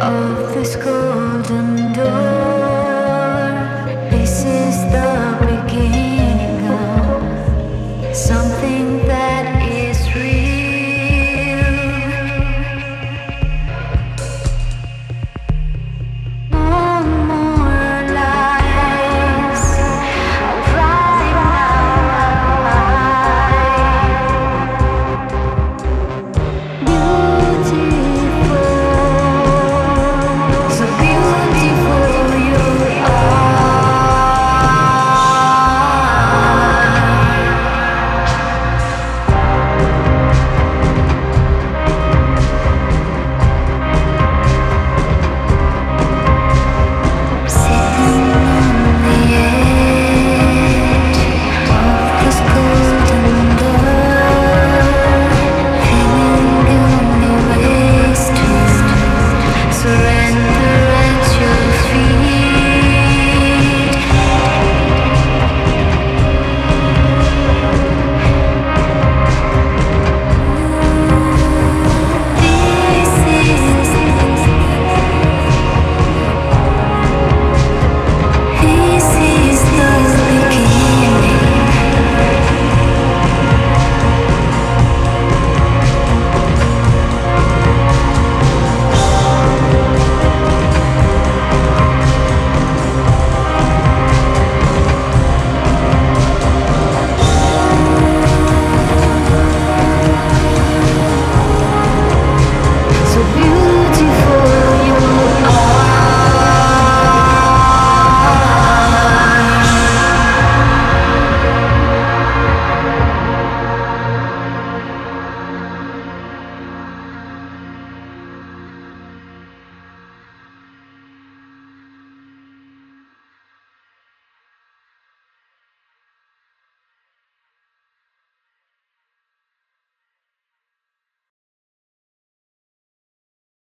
of this golden door.